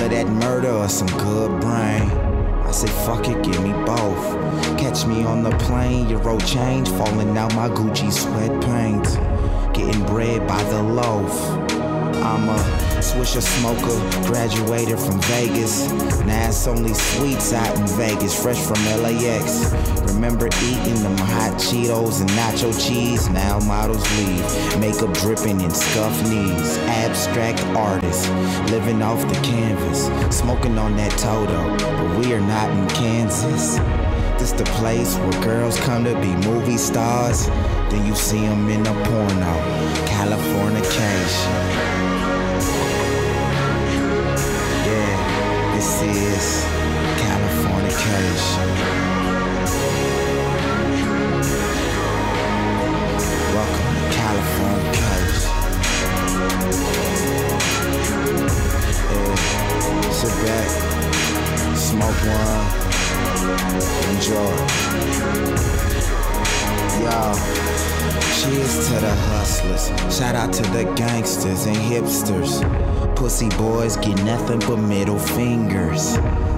of that murder or some good brain. I say fuck it, give me both. Catch me on the plane, euro change falling out my Gucci sweatpants. Getting bread by the loaf. I'm a swisher smoker, graduated from Vegas. Now it's only sweets out in Vegas, fresh from LAX. Remember eating them hot Cheetos and nacho cheese? Now models leave, makeup dripping and scuffed knees. Abstract artist, living off the canvas, smoking on that Toto, but we are not in Kansas. This the place where girls come to be movie stars, then you see them in a porno. Californication. Yeah, this is Californication. Welcome to Californication. Yeah, sit back, smoke one. Enjoy. Yo, cheers to the hustlers. Shout out to the gangsters and hipsters. Pussy boys get nothing but middle fingers.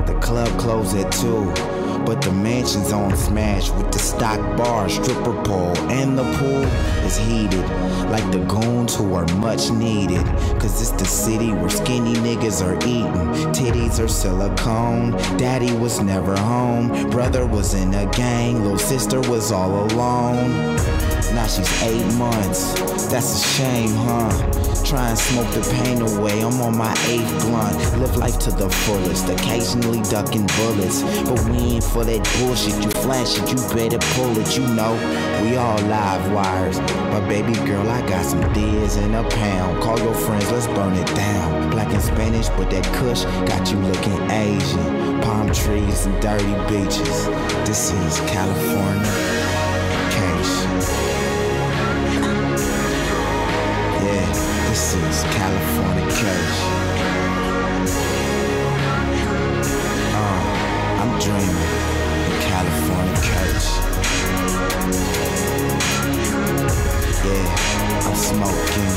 The club closed at 2, but the mansion's on smash with the stock bar, stripper pole, and the pool is heated like the goons who are much needed. Cause it's the city where skinny niggas are eating. Titties are silicone, daddy was never home, brother was in a gang, little sister was all alone. Now she's 8 months, that's a shame, huh? Try and smoke the pain away, I'm on my 8th blunt. Live life to the fullest, occasionally ducking bullets. But we ain't for that bullshit, you flash it, you better pull it. You know, we all live wires. But baby girl, I got some D's in a pound. Call your friends, let's burn it down. Black and Spanish, but that kush got you looking Asian. Palm trees and dirty beaches, this is California. Yeah, this is Californication. I'm dreaming of Californication. Yeah, I'm smoking